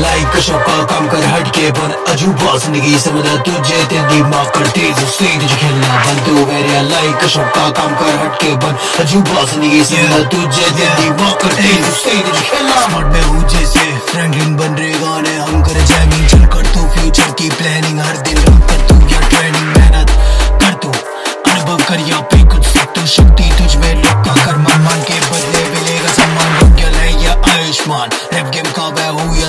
like Ashoka काम कर हटके बन अजूबा जिंदगी समझा तुझे तेरे दिमाग कर तेज स्टेज खेलना बंद तू मेरे लाइक अशोका काम कर हटके बन अजूबा जिंदगी समझा तुझे तेरे दिमाग कर तेज स्टेज खेलना मत मैं हूं जैसे फ्रैंकलिन बन रहे गाने हम कर जैमिंग चल कर तू फ्यूचर की प्लानिंग हर दिन रख कर तू या ट्रेनिंग मेहनत कर तू अनुभव कर या पे कुछ सकता शक्ति तुझ में लुक का कर्म मान के बदले मिलेगा सम्मान गल है या आयुष्मान रैप गेम का मैं हूं या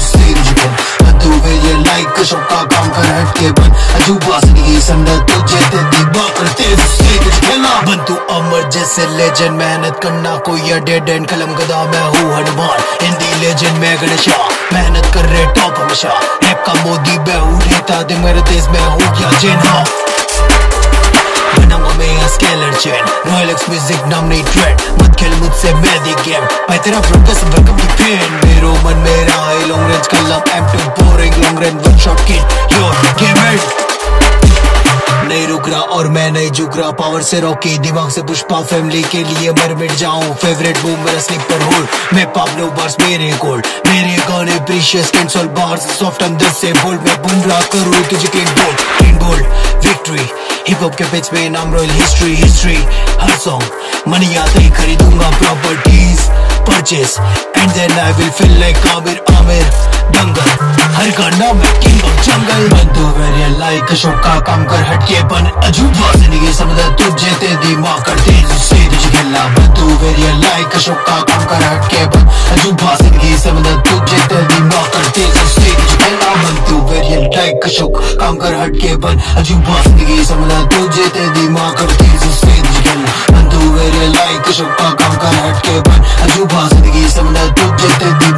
उससे कुछ खेलना बन तू मेरे लाइक अशोका काम कर हटके बन अजूबा जिंदगी समझ तुझे तेरे दिमाग कर तेज उससे कुछ खेलना बन तू अमर जैसे लेजेंड मेहनत करना कोई डेड एंड कलम गदा मैं हूँ हनुमान हिंदी लेजेंड मैं गणेशा मेहनत कर रहे टॉप हमेशा रैप का मोदी मैं हूँ नेता दिन मेरे तेज मैं हूँ क्या जेन हाँ बनाऊंगा मैं scalar chain royal X music नाम नहीं ट्रेंड मत खेल मुझसे मैं दी गेम मैं तेरा फ्रोकस वेलकम टू पेन मेरो मन मेरा है लॉन्ग रेंज का love aim to boring long range one shot kill your game it नहीं रुक रहा और मैं नहीं झुक रहा पावर से रॉकी दिमाग से पुष्पा फैमिली के लिए मर मिट जाऊं फेवरेट बूम मेरा स्लीपर होल मैं पाब्लो बार्स मेरे गोल्ड मेरे गाने प्रीशियस कैंसल बार्स सॉफ्ट अंदर से बोल्ड मैं बुन रहा करूं तुझे clean gold victory hip hop के पेज में नाम रॉयल हिस्ट्री हिस्ट्री हर सॉन्ग मनी आता ही खरीदूंगा properties purchase and then I will feel like Aamir Aamir Dangal हर गाना मैं किंग ऑफ जंगल बंदो मेरे लाइक अशोका काम कर हटके बन अजूबा जिंदगी समझ तुझे तेरे दिमाग कर तेज उससे तुझे खेलना बंदो मेरे लाइक अशोका काम कर हटके बन अजूबा जिंदगी समझ तुझे तेरे दिमाग कर तेज उससे तुझे खेलना बंदो मेरे लाइक अशोका काम कर हटके बन अजूबा जिंदगी समझ तुझे तेरे दिमाग कर तेज उससे तुझे खेलना बंदो मेरे लाइक अशोका काम कर हटके बन अजूबा जिंदगी समझ तुझे तेरे